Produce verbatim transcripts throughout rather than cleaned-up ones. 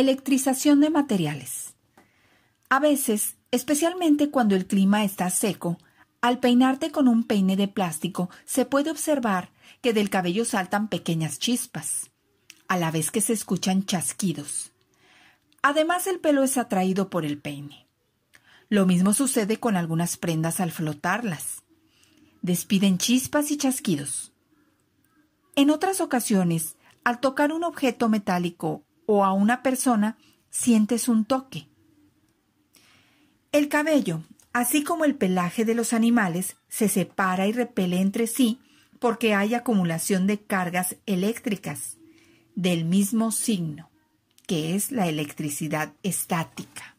Electrización de materiales. A veces, especialmente cuando el clima está seco, al peinarte con un peine de plástico se puede observar que del cabello saltan pequeñas chispas, a la vez que se escuchan chasquidos. Además, el pelo es atraído por el peine. Lo mismo sucede con algunas prendas al flotarlas. Despiden chispas y chasquidos. En otras ocasiones, al tocar un objeto metálico o a una persona, sientes un toque. El cabello, así como el pelaje de los animales, se separa y repele entre sí porque hay acumulación de cargas eléctricas del mismo signo, que es la electricidad estática.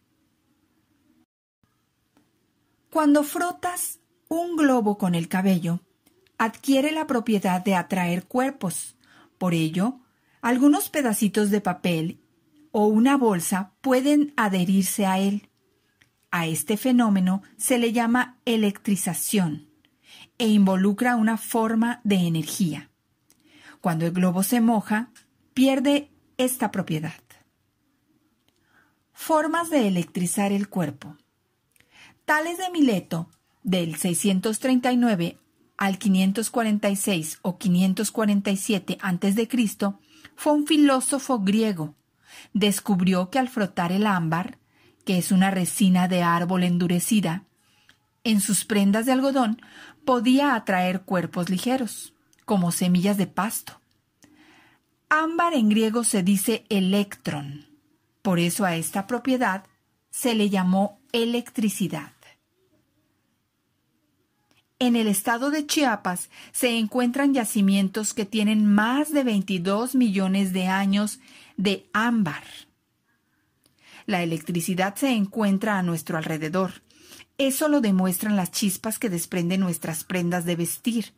Cuando frotas un globo con el cabello, adquiere la propiedad de atraer cuerpos. Por ello, algunos pedacitos de papel o una bolsa pueden adherirse a él. A este fenómeno se le llama electrización e involucra una forma de energía. Cuando el globo se moja, pierde esta propiedad. Formas de electrizar el cuerpo. Tales de Mileto, del seiscientos treinta y nueve al quinientos cuarenta y seis o quinientos cuarenta y siete antes de Cristo, fue un filósofo griego. Descubrió que al frotar el ámbar, que es una resina de árbol endurecida, en sus prendas de algodón podía atraer cuerpos ligeros, como semillas de pasto. Ámbar en griego se dice electrón. Por eso a esta propiedad se le llamó electricidad. En el estado de Chiapas se encuentran yacimientos que tienen más de veintidós millones de años de ámbar. La electricidad se encuentra a nuestro alrededor. Eso lo demuestran las chispas que desprenden nuestras prendas de vestir,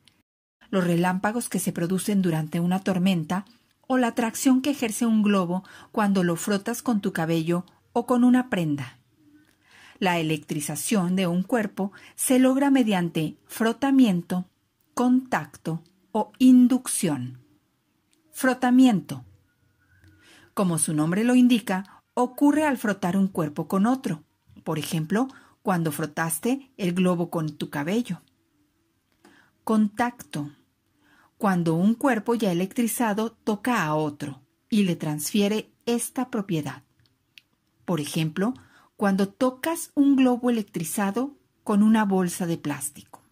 los relámpagos que se producen durante una tormenta o la atracción que ejerce un globo cuando lo frotas con tu cabello o con una prenda. La electrización de un cuerpo se logra mediante frotamiento, contacto o inducción. Frotamiento. Como su nombre lo indica, ocurre al frotar un cuerpo con otro. Por ejemplo, cuando frotaste el globo con tu cabello. Contacto. Cuando un cuerpo ya electrizado toca a otro y le transfiere esta propiedad. Por ejemplo, cuando tocas un globo electrizado con una bolsa de plástico.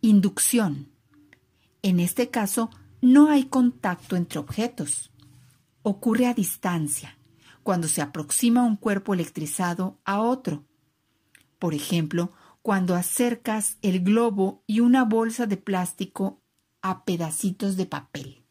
Inducción. En este caso, no hay contacto entre objetos. Ocurre a distancia, cuando se aproxima un cuerpo electrizado a otro. Por ejemplo, cuando acercas el globo y una bolsa de plástico a pedacitos de papel.